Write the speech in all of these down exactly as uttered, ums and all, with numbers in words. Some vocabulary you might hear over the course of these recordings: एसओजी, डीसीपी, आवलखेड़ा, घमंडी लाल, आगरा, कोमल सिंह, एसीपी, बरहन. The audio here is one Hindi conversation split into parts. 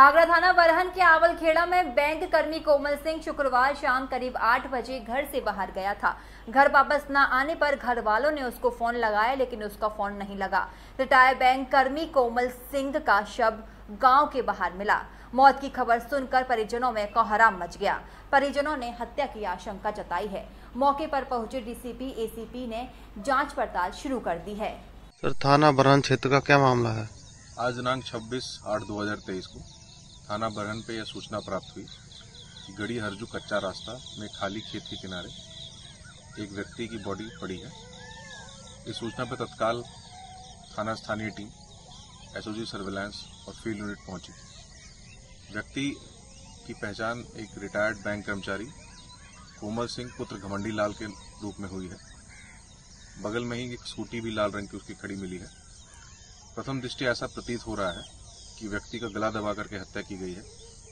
आगरा थाना बरहन के आवलखेड़ा में बैंक कर्मी कोमल सिंह शुक्रवार शाम करीब आठ बजे घर से बाहर गया था। घर वापस न आने पर घर वालों ने उसको फोन लगाया, लेकिन उसका फोन नहीं लगा। रिटायर्ड बैंक कर्मी कोमल सिंह का शव गांव के बाहर मिला। मौत की खबर सुनकर परिजनों में कोहराम मच गया। परिजनों ने हत्या की आशंका जताई है। मौके पर पहुंचे डीसीपी एसीपी ने जांच पड़ताल शुरू कर दी है। सर, थाना बरहन क्षेत्र का क्या मामला है? आज दिनांक छब्बीस आठ दो हज़ार तेईस को थाना बरहन पे यह सूचना प्राप्त हुई कि गड़ी हरजू कच्चा रास्ता में खाली खेत के किनारे एक व्यक्ति की बॉडी पड़ी है। इस सूचना पर तत्काल थाना स्थानीय टीम, एसओजी सर्विलांस और फील्ड यूनिट पहुंची। व्यक्ति की पहचान एक रिटायर्ड बैंक कर्मचारी कोमल सिंह पुत्र घमंडी लाल के रूप में हुई है। बगल में ही एक स्कूटी भी लाल रंग की उसकी खड़ी मिली है। प्रथम दृष्टि ऐसा प्रतीत हो रहा है कि व्यक्ति का गला दबा करके हत्या की गई है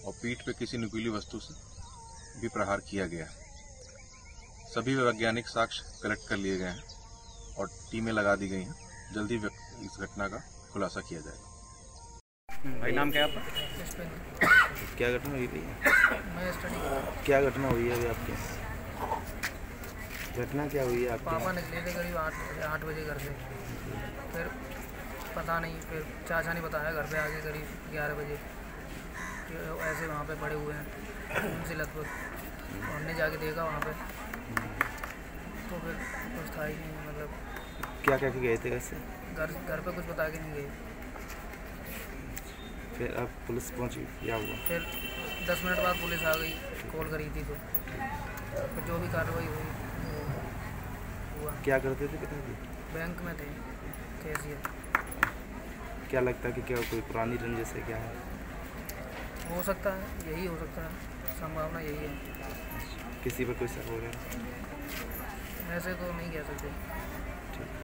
और पीठ पे किसी नुकीली वस्तु से भी प्रहार किया गया है। सभी वैज्ञानिक साक्ष्य कलेक्ट कर लिए गए हैं और टीमें लगा दी गई हैं। जल्दी इस घटना का खुलासा किया जाएगा। भाई, नाम क्या आपका? क्या घटना हुई थी? मैं स्टडी। क्या घटना हुई है अभी आपके? घटना क्या हुई है आपके? पापा निकले थे करीब आठ आठ बजे घर से। फिर पता नहीं, फिर चाचा ने बताया घर पे आके करीब ग्यारह बजे ऐसे वहाँ पे पड़े हुए हैं उनसे लगभग। हमने जाके देखा वहाँ पे तो फिर कुछ था ही नहीं। मतलब क्या क्या गए थे घर से? घर घर पर कुछ बता के नहीं गए। फिर अब पुलिस पहुंची, क्या हुआ? फिर दस मिनट बाद पुलिस आ गई, कॉल करी थी तो फिर जो भी कार्रवाई हुई हुआ। क्या करते थे? कितने दिन बैंक में थे, कैशियर। क्या लगता है कि क्या कोई पुरानी रंजिश है? क्या है? हो सकता है, यही हो सकता है, संभावना यही है। किसी पर कोई शक हो गया? ऐसे तो नहीं कह सकते।